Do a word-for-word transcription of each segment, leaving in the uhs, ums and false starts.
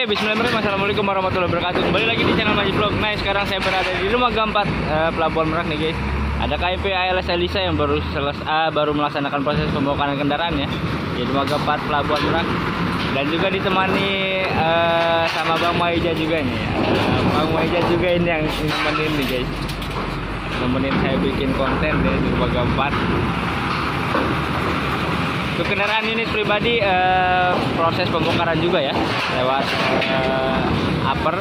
Oke, bismillahirrahmanirrahim. Assalamualaikum warahmatullahi wabarakatuh. Kembali lagi di channel Majid Vlog. Nah, sekarang saya berada di rumah Gampat eh, Pelabuhan Merak nih guys. Ada K M P A L S Elisa yang baru selesai ah, baru melaksanakan proses pembongkaran kendaraannya di rumah Gampat Pelabuhan Merak. Dan juga ditemani eh, sama Bang Maija juga nih. Eh, Bang Maija juga ini yang nemenin nih guys. Nemenin saya bikin konten deh di rumah Gampat. Untuk kendaraan unit pribadi eh, proses pembongkaran juga ya, lewat eh, upper,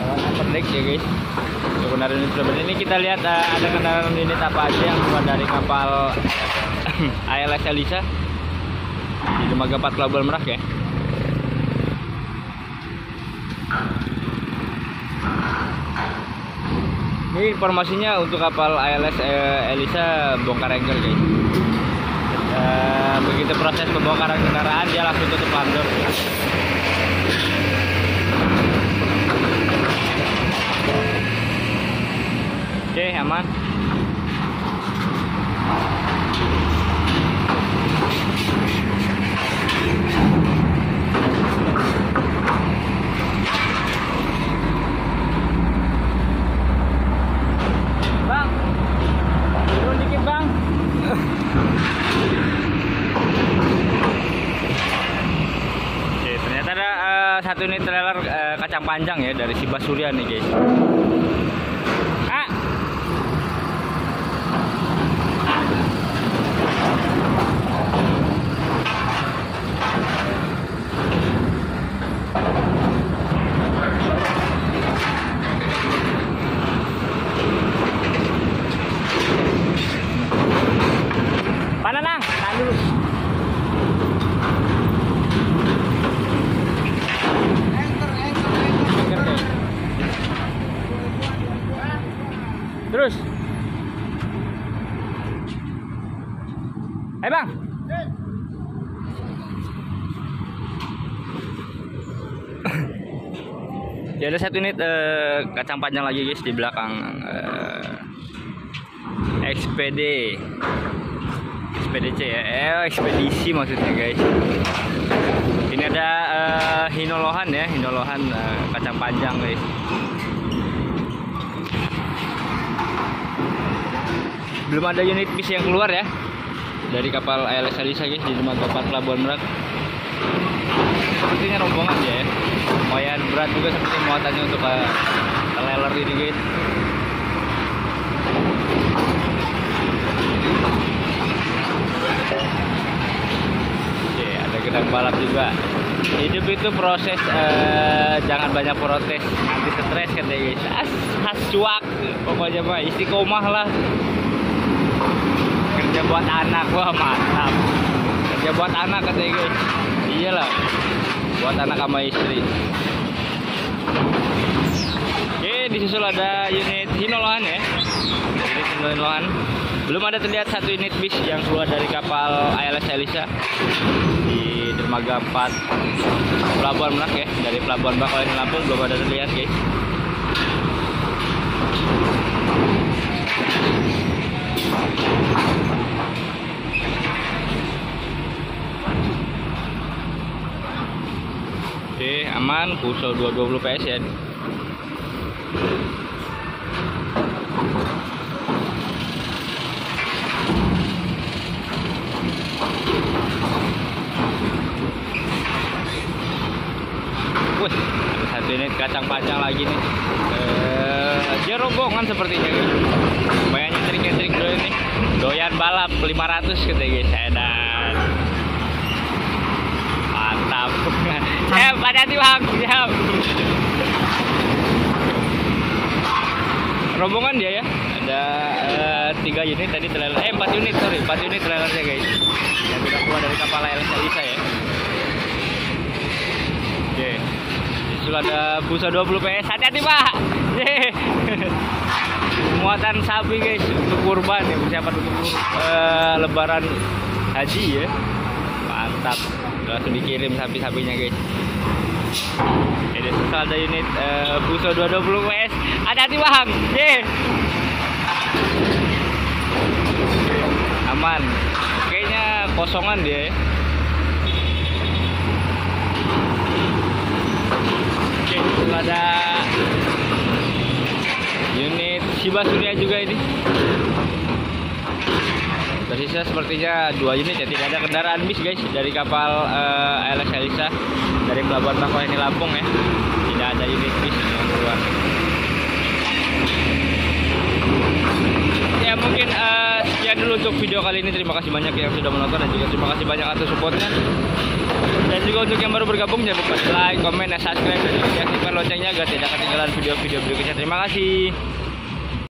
lewat upper deck ya guys. Untuk kendaraan unit pribadi ini kita lihat eh, ada kendaraan unit apa aja yang keluar dari kapal A L S Elisa di Dermaga empat Pelabuhan Merak ya. Ini informasinya untuk kapal A L S eh, Elisa bongkar engkel guys. Uh, begitu proses pembongkaran kendaraan dia langsung tutup pandor. Oke, aman. Satu ini trailer eh, kacang panjang ya dari Siba Surya nih guys. Ah. Mana nang? Tahan dulu. Terus. Eh hey bang. Hey. Ya ada satu unit eh, kacang panjang lagi guys di belakang eh, X P D, X P D C ya, eh, ekspedisi maksudnya guys. Ini ada eh, Hinoan ya, Hinoan eh, kacang panjang guys. Belum ada unit bis yang keluar ya dari kapal A L S Elisa guys di dermaga empat Pelabuhan Merak. Sepertinya rombongan ya, lumayan berat juga seperti muatannya untuk trailer ini guys. Oke, ada gedang balap juga. Hidup itu proses, eh, jangan banyak protes, nanti stres kan ya guys. As haswak pokoknya mah istiqomah lah. Kerja buat anak, wah mantap. Kerja buat anak katanya guys. Iyalah, buat anak sama istri. Oke, disusul ada unit Hinoan ya. Unit Hinoan. Belum ada terlihat satu unit bis yang keluar dari kapal A L S Elisa di dermaga empat Pelabuhan Merak ya. Dari Pelabuhan Bakauheni Lampung belum ada terlihat guys. Oke, aman, pulsa dua ratus dua puluh P S ya. Wih, satu unit kacang panjang lagi nih. Eh, dia rombongan sepertinya guys. Banyak nyentrik-nyentrik dulu ini. Doyan balap lima ratus gitu guys, edan. Mantap. Eh, hati-hati bang, siap. Rombongan dia ya. Ada tiga uh, unit tadi trailer. Eh, empat unit, sorry, empat unit trailernya guys. Yang sudah keluar dari kapal A L S Elisa ya. Oke. Disitu ada busa dua puluh P S. Hati-hati pak. Muatan sapi guys untuk kurban ya, persiapan untuk uh, Lebaran haji ya. Mantap, langsung dikirim sapi-sapinya guys. Ini setelah ada unit uh, buso dua ratus dua puluh W S. Hati-hati bang. Ye. Aman. Kayaknya kosongan dia ya. Itu ada unit Siba Surya juga ini. Tersisa sepertinya dua unit ya, tidak ada kendaraan bis guys dari kapal uh, A L S Elisa dari pelabuhan Bakauheni Lampung ya. Tidak ada unit bis yang keluar. Ya mungkin uh, sekian dulu untuk video kali ini. Terima kasih banyak yang sudah menonton dan juga terima kasih banyak atas supportnya. Dan juga untuk yang baru bergabung jangan lupa like, komen, dan subscribe dan juga aktifkan loncengnya agar tidak ketinggalan video-video berikutnya. Terima kasih.